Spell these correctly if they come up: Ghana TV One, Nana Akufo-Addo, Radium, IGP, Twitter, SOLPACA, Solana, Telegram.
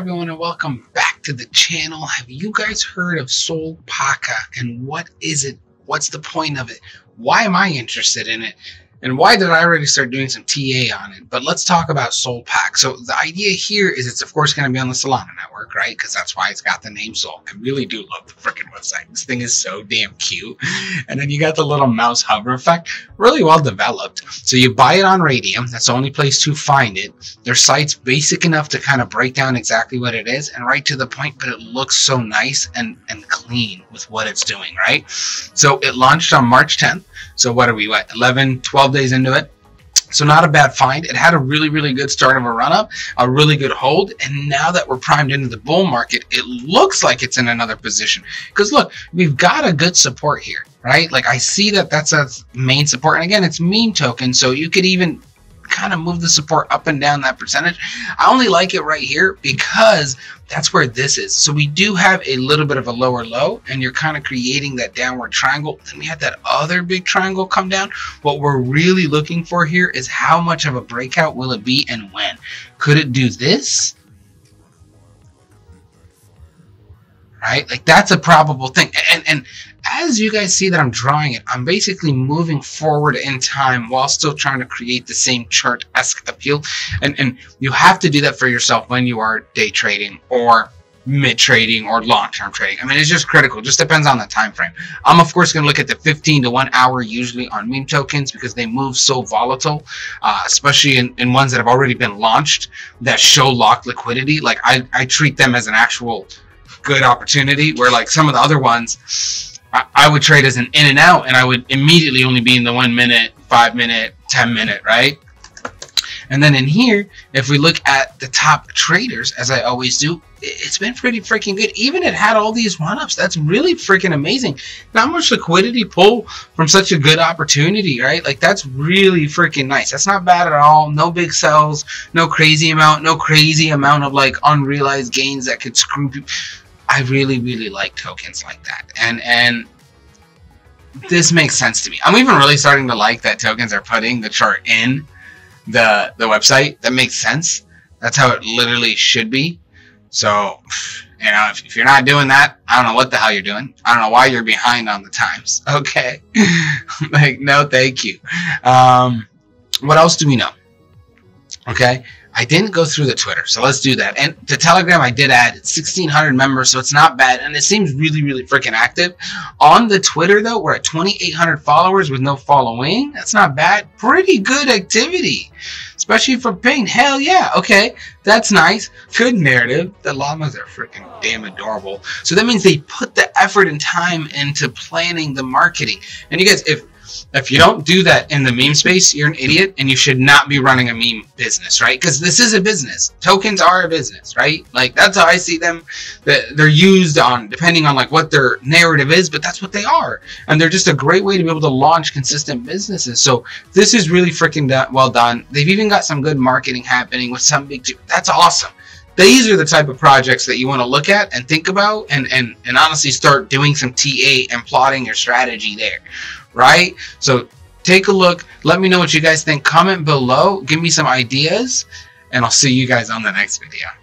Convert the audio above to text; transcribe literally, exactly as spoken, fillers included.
everyone and welcome back to the channel. Have you guys heard of SOLPACA and what is it? What's the point of it? Why am I interested in it? And why did I already start doing some T A on it? But let's talk about SOLPACA. So the idea here is it's of course going to be on the Solana network, right? Because that's why it's got the name Sol. I really do love the freaking website. This thing is so damn cute. And then you got the little mouse hover effect. Really well developed. So you buy it on Radium. That's the only place to find it. Their site's basic enough to kind of break down exactly what it is and right to the point, but it looks so nice and, and clean with what it's doing, right? So it launched on March tenth. So what are we, what, eleven, twelve days into it? So not a bad find. It had a really, really good start of a run-up, a really good hold, and now that we're primed into the bull market, it looks like it's in another position. Because look, we've got a good support here, right? Like I see that that's a main support, and again, it's meme token, so you could even kind of move the support up and down that percentage. I only like it right here because that's where this is. So we do have a little bit of a lower low and you're kind of creating that downward triangle. Then we had that other big triangle come down. What we're really looking for here is how much of a breakout will it be and when? Could it do this? Right? Like that's a probable thing. And, and as you guys see that I'm drawing it, I'm basically moving forward in time while still trying to create the same chart-esque appeal. And, and you have to do that for yourself when you are day trading or mid trading or long-term trading. I mean, it's just critical. It just depends on the time frame. I'm of course going to look at the fifteen to one hour usually on meme tokens because they move so volatile, uh, especially in, in ones that have already been launched that show locked liquidity. Like I, I treat them as an actual good opportunity, where like some of the other ones I, I would trade as an in and out, and I would immediately only be in the one minute, five minute, ten minute, right? And then in here, if we look at the top traders, as I always do, it's been pretty freaking good. Even it had all these run-ups. That's really freaking amazing. Not much liquidity pull from such a good opportunity, right? Like that's really freaking nice. That's not bad at all. No big sells, no crazy amount, no crazy amount of like unrealized gains that could screw people. I really, really like tokens like that. And and this makes sense to me. I'm even really starting to like that tokens are putting the chart in the the website. That makes sense. That's how it literally should be. So, you know, if, if you're not doing that, I don't know what the hell you're doing. I don't know why you're behind on the times. Okay. Like, no, thank you. Um, what else do we know? Okay. I didn't go through the Twitter, so let's do that. And the Telegram, I did add sixteen hundred members, so it's not bad. And it seems really, really freaking active. On the Twitter, though, we're at twenty-eight hundred followers with no following. That's not bad. Pretty good activity, especially for Ping. Hell yeah. Okay, that's nice. Good narrative. The llamas are freaking damn adorable. So that means they put the effort and time into planning the marketing. And you guys, if If you don't do that in the meme space, you're an idiot, and you should not be running a meme business, right? Because this is a business. Tokens are a business, right? Like, that's how I see them. That they're used on, depending on, like, what their narrative is, but that's what they are. And they're just a great way to be able to launch consistent businesses. So this is really freaking do- well done. They've even got some good marketing happening with some big... That's awesome. These are the type of projects that you want to look at and think about and, and, and honestly start doing some T A and plotting your strategy there, right? So take a look. Let me know what you guys think. Comment below. Give me some ideas, and I'll see you guys on the next video.